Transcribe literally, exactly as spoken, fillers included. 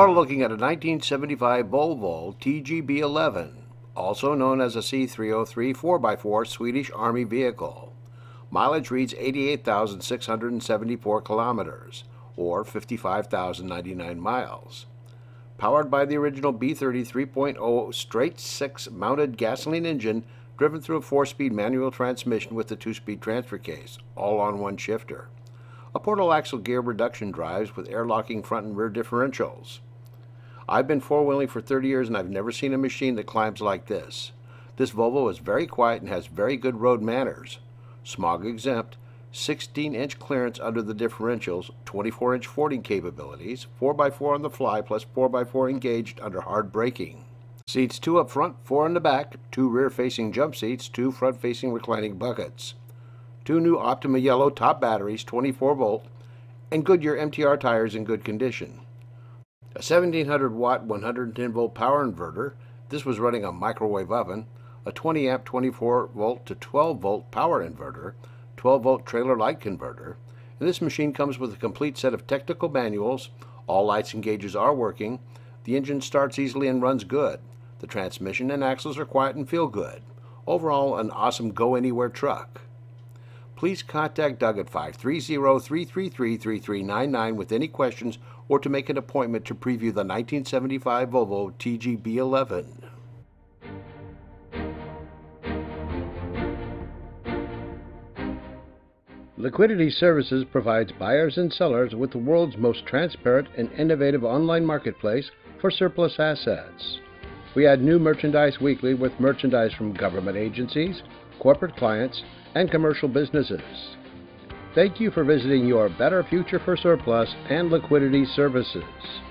You're looking at a nineteen seventy-five Volvo T G B eleven, also known as a C three oh three four by four Swedish Army vehicle. Mileage reads eighty-eight thousand six hundred seventy-four kilometers, or fifty-five thousand ninety-nine miles. Powered by the original B thirty three point oh straight-six mounted gasoline engine, driven through a four-speed manual transmission with the two-speed transfer case, all on one shifter. A portal axle gear reduction drives with air-locking front and rear differentials. I've been four-wheeling for thirty years and I've never seen a machine that climbs like this. This Volvo is very quiet and has very good road manners. Smog exempt, sixteen inch clearance under the differentials, twenty-four inch fording capabilities, four by four on the fly plus four by four engaged under hard braking. Seats two up front, four in the back, two rear-facing jump seats, two front-facing reclining buckets. Two new Optima yellow top batteries, twenty-four volt, and Goodyear M T R tires in good condition. A seventeen hundred watt one hundred ten volt power inverter, this was running a microwave oven, a twenty amp twenty-four volt to twelve volt power inverter, twelve volt trailer light converter, and this machine comes with a complete set of technical manuals, all lights and gauges are working, the engine starts easily and runs good, the transmission and axles are quiet and feel good. Overall, an awesome go-anywhere truck. Please contact Doug at five three zero, three three three, three three nine nine with any questions or to make an appointment to preview the nineteen seventy-five Volvo T G B eleven. Liquidity Services provides buyers and sellers with the world's most transparent and innovative online marketplace for surplus assets. We add new merchandise weekly with merchandise from government agencies, corporate clients, and commercial businesses. Thank you for visiting your Better Future for Surplus and Liquidity Services.